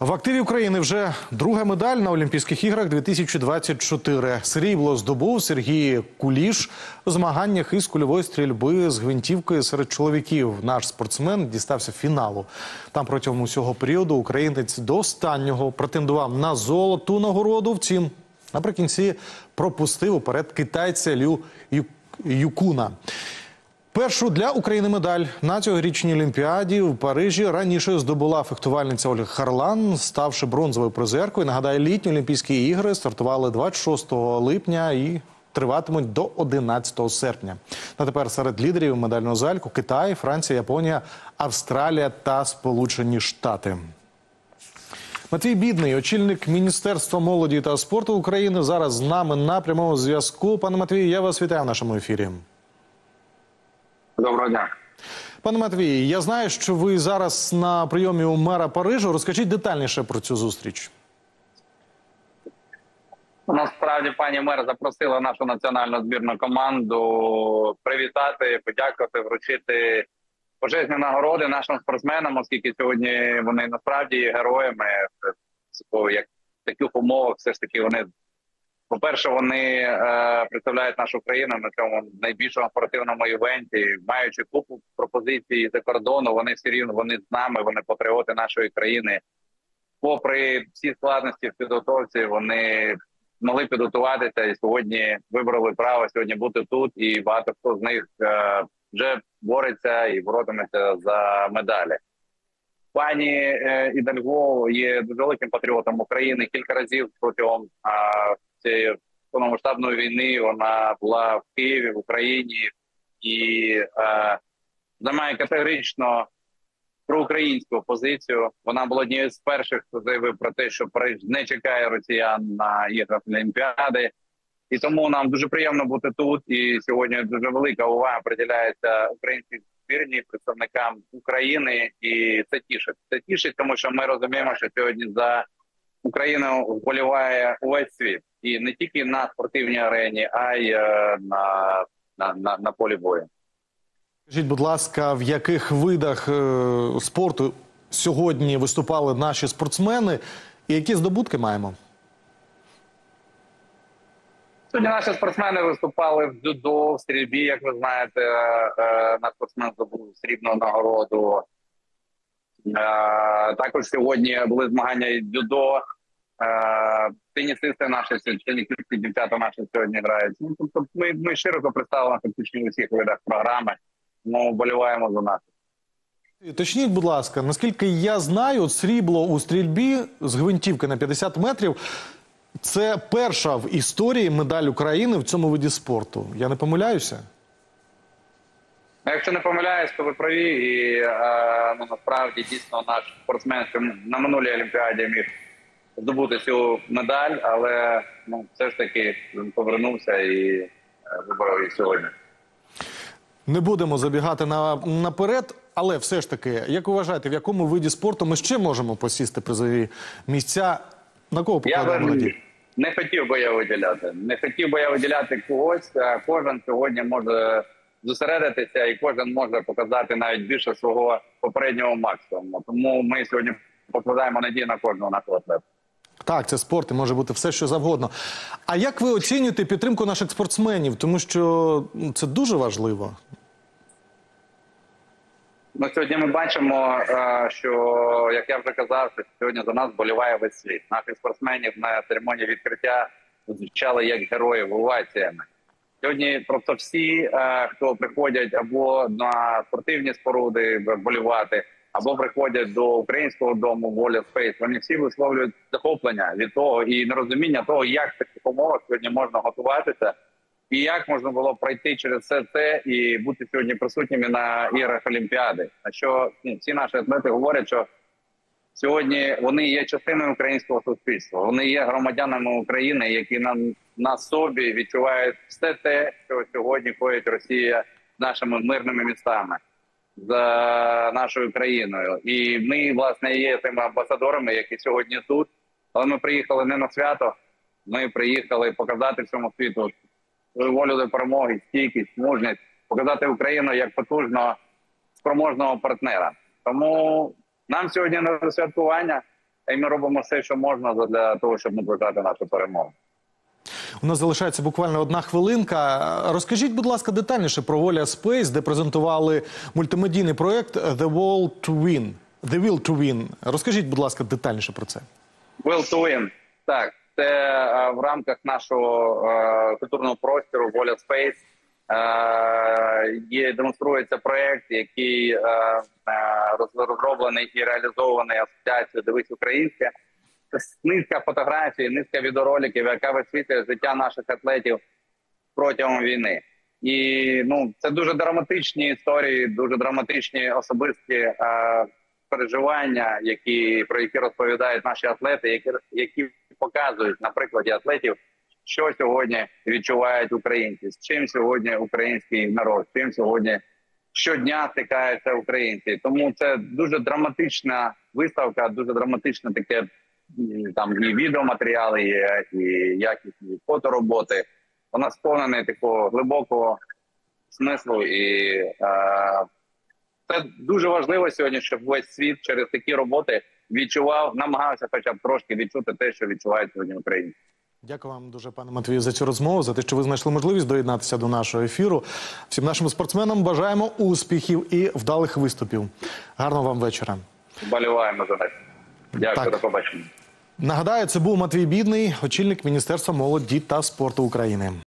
В активі України вже друга медаль на Олімпійських іграх 2024. Срібло здобув Сергій Куліш у змаганнях із кульової стрільби з гвинтівки серед чоловіків. Наш спортсмен дістався фіналу. Там протягом усього періоду українець до останнього претендував на золоту нагороду. Втім, наприкінці пропустив уперед китайця Лю Юкуна. Першу для України медаль на цьогорічній Олімпіаді в Парижі раніше здобула фехтувальниця Ольга Харлан, ставши бронзовою призеркою. Нагадаю, літні Олімпійські ігри стартували 26 липня і триватимуть до 11 серпня. На тепер серед лідерів медального заліку Китай, Франція, Японія, Австралія та Сполучені Штати. Матвій Бідний, очільник Міністерства молоді та спорту України, зараз з нами на прямому зв'язку. Пане Матвію, я вас вітаю в нашому ефірі. Доброго дня. Пане Матвій, я знаю, що ви зараз на прийомі у мера Парижу. Розкажіть детальніше про цю зустріч. Насправді, пані мер запросила нашу національну збірну команду привітати, подякувати, вручити почесні нагороди нашим спортсменам, оскільки сьогодні вони насправді є героями. Як в таких умовах все ж таки вони... По-перше, вони представляють нашу країну на цьому найбільшому спортивному івенті. Маючи купу пропозицій за кордону, вони все рівно, вони з нами, вони патріоти нашої країни. Попри всі складності в підготовці, вони могли підготуватися і сьогодні вибрали право сьогодні бути тут. І багато хто з них вже бореться і боротиметься за медалі. Пані Ідальго є дуже великим патріотом України. Кілька разів протягом цієї повномасштабної війни вона була в Києві, в Україні і займає категорично проукраїнську позицію. Вона була однією з перших, хто заявив про те, що Париж не чекає росіян на іграх Олімпіади. І тому нам дуже приємно бути тут. І сьогодні дуже велика увага приділяється українській збірні, представникам України. І це тішить. Це тішить, тому що ми розуміємо, що сьогодні за Україну вболіває увесь світ. І не тільки на спортивній арені, а й на полі бою. Скажіть, будь ласка, в яких видах спорту сьогодні виступали наші спортсмени? І які здобутки маємо? Сьогодні наші спортсмени виступали в дзюдо, в стрільбі, як ви знаєте. Наш спортсмен здобув срібну нагороду. Також сьогодні були змагання із дзюдо. Тенісисти наші, тенісистські дівчата наші сьогодні грають. Ну, тобто ми широко представили фактично у всіх видах програми. Ми вболіваємо за нас. Точніть, будь ласка, наскільки я знаю, срібло у стрільбі з гвинтівки на 50 метрів – це перша в історії медаль України в цьому виді спорту. Я не помиляюся? Якщо не помиляюсь, то ви праві. І насправді дійсно наш спортсмен на минулій Олімпіаді міг здобути цю медаль, але все ж таки повернувся і виборов її сьогодні. Не будемо забігати наперед, але все ж таки, як ви вважаєте, в якому виді спорту ми ще можемо посісти призові місця? На кого покладемо надію? Не хотів би я виділяти. Не хотів би я виділяти когось. Кожен сьогодні може зосередитися і кожен може показати навіть більше свого попереднього максимуму. Тому ми сьогодні покладаємо надію на кожного нашого атлета. Так, це спорт і може бути все, що завгодно. А як ви оцінюєте підтримку наших спортсменів? Тому що це дуже важливо. Ну, сьогодні ми бачимо, що, як я вже казав, сьогодні за нас боліває весь світ. Наших спортсменів на церемонії відкриття звучали як героїв оваціями. Сьогодні просто всі, хто приходять або на спортивні споруди болівати, або приходять до українського дому Voilà Space, вони всі висловлюють захоплення від того і нерозуміння того, як в таких умовах сьогодні можна готуватися, і як можна було пройти через все це і бути сьогодні присутніми на іграх Олімпіади. А що всі наші атлети говорять, що сьогодні вони є частиною українського суспільства, вони є громадянами України, які на собі відчувають все те, що сьогодні коїть Росія з нашими мирними містами, за нашою країною. І ми, власне, є тими амбасадорами, які сьогодні тут. Але ми приїхали не на свято, ми приїхали показати всьому світу свою волю до перемоги, стійкість, мужність, показати Україну як потужного, спроможного партнера. Тому нам сьогодні не до святкування, і ми робимо все, що можна для того, щоб наближати нашу перемогу. У нас залишається буквально одна хвилинка. Розкажіть, будь ласка, детальніше про Voilà Space, де презентували мультимедійний проєкт The Will to Win. Розкажіть, будь ласка, детальніше про це. Will to Win. Так, це в рамках нашого культурного простору Voilà Space демонструється проєкт, який розроблений і реалізований асоціацією «Дивись українське». Це низка фотографій, низка відеороликів, яка висвітлює життя наших атлетів протягом війни. І це дуже драматичні історії, дуже драматичні особисті переживання, про які розповідають наші атлети, які показують на прикладі атлетів, що сьогодні відчувають українці, з чим сьогодні український народ, з чим сьогодні щодня стикаються українці. Тому це дуже драматична виставка, дуже драматичне таке. Там і відеоматеріали є, і якісні фотороботи. Вона сповнена такого глибокого смислу. І це дуже важливо сьогодні, щоб весь світ через такі роботи намагався хоча б трошки відчути те, що відчувають сьогодні в Україні. Дякую вам дуже, пане Матвію, за цю розмову, за те, що ви знайшли можливість доєднатися до нашого ефіру. Всім нашим спортсменам бажаємо успіхів і вдалих виступів. Гарного вам вечора. Вболіваємо за нас. Дякую, до побачення. Нагадаю, це був Матвій Бідний, очільник Міністерства молоді та спорту України.